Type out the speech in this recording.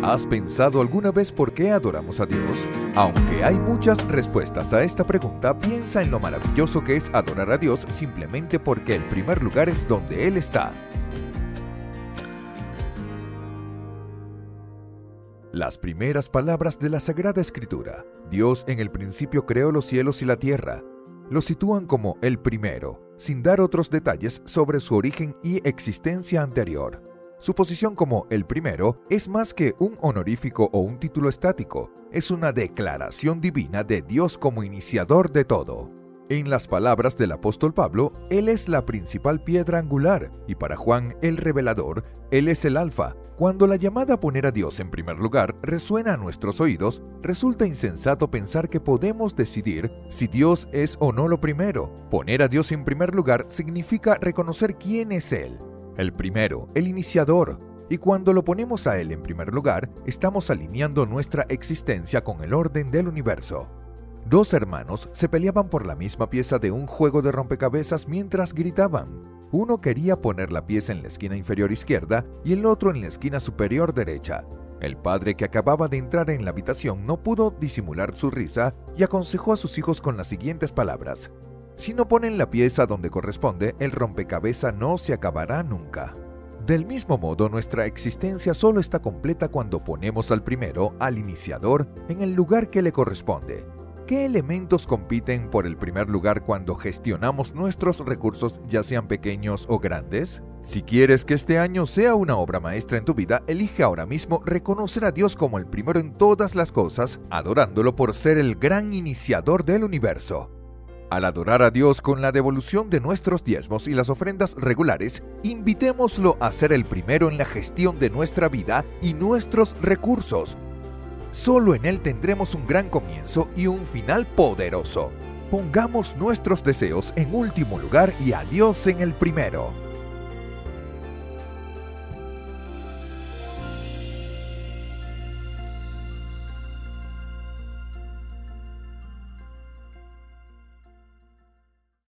¿Has pensado alguna vez por qué adoramos a Dios? Aunque hay muchas respuestas a esta pregunta, piensa en lo maravilloso que es adorar a Dios simplemente porque el primer lugar es donde Él está. Las primeras palabras de la Sagrada Escritura, Dios en el principio creó los cielos y la tierra, lo sitúan como el primero, sin dar otros detalles sobre su origen y existencia anterior. Su posición como el primero es más que un honorífico o un título estático, es una declaración divina de Dios como iniciador de todo. En las palabras del apóstol Pablo, Él es la principal piedra angular, y para Juan el Revelador, Él es el Alfa. Cuando la llamada a poner a Dios en primer lugar resuena a nuestros oídos, resulta insensato pensar que podemos decidir si Dios es o no lo primero. Poner a Dios en primer lugar significa reconocer quién es Él. El primero, el iniciador, y cuando lo ponemos a Él en primer lugar, estamos alineando nuestra existencia con el orden del universo. Dos hermanos se peleaban por la misma pieza de un juego de rompecabezas mientras gritaban. Uno quería poner la pieza en la esquina inferior izquierda y el otro en la esquina superior derecha. El padre que acababa de entrar en la habitación no pudo disimular su risa y aconsejó a sus hijos con las siguientes palabras. Si no ponen la pieza donde corresponde, el rompecabezas no se acabará nunca. Del mismo modo, nuestra existencia solo está completa cuando ponemos al primero, al iniciador, en el lugar que le corresponde. ¿Qué elementos compiten por el primer lugar cuando gestionamos nuestros recursos, ya sean pequeños o grandes? Si quieres que este año sea una obra maestra en tu vida, elige ahora mismo reconocer a Dios como el primero en todas las cosas, adorándolo por ser el gran iniciador del universo. Al adorar a Dios con la devolución de nuestros diezmos y las ofrendas regulares, invitémoslo a ser el primero en la gestión de nuestra vida y nuestros recursos. Solo en Él tendremos un gran comienzo y un final poderoso. Pongamos nuestros deseos en último lugar y a Dios en el primero.